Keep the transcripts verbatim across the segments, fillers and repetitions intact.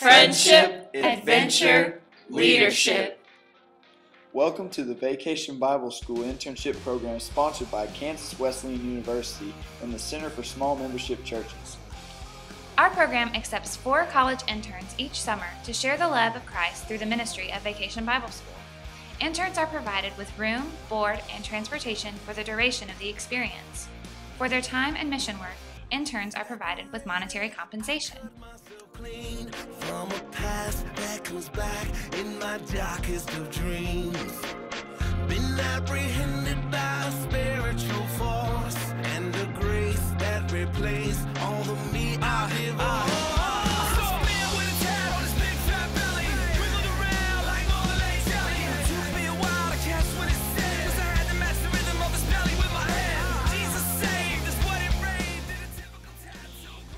friendship, adventure, leadership. Welcome to the Vacation Bible School internship program sponsored by Kansas Wesleyan University and the Center for Small Membership Churches. Our program accepts four college interns each summer to share the love of Christ through the ministry of Vacation Bible School. Interns are provided with room, board, and transportation for the duration of the experience. For their time and mission work, interns are provided with monetary compensation.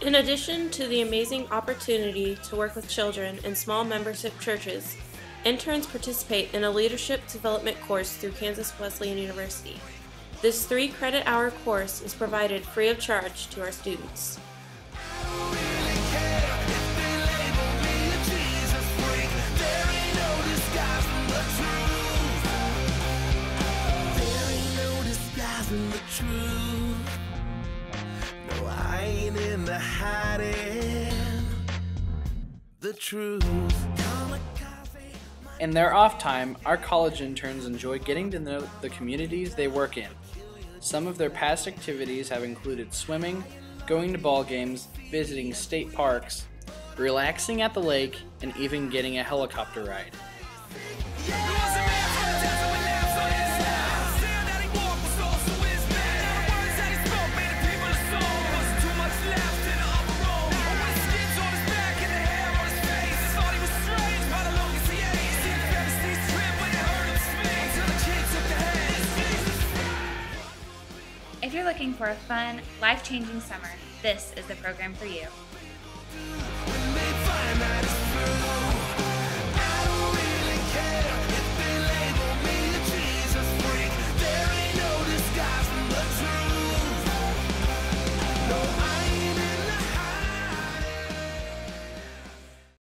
In addition to the amazing opportunity to work with children in small membership churches, interns participate in a leadership development course through Kansas Wesleyan University. This three-credit hour course is provided free of charge to our students. The hiding, the truth. In their off time, our college interns enjoy getting to know the communities they work in. Some of their past activities have included swimming, going to ball games, visiting state parks, relaxing at the lake, and even getting a helicopter ride. If you're looking for a fun, life-changing summer, this is the program for you.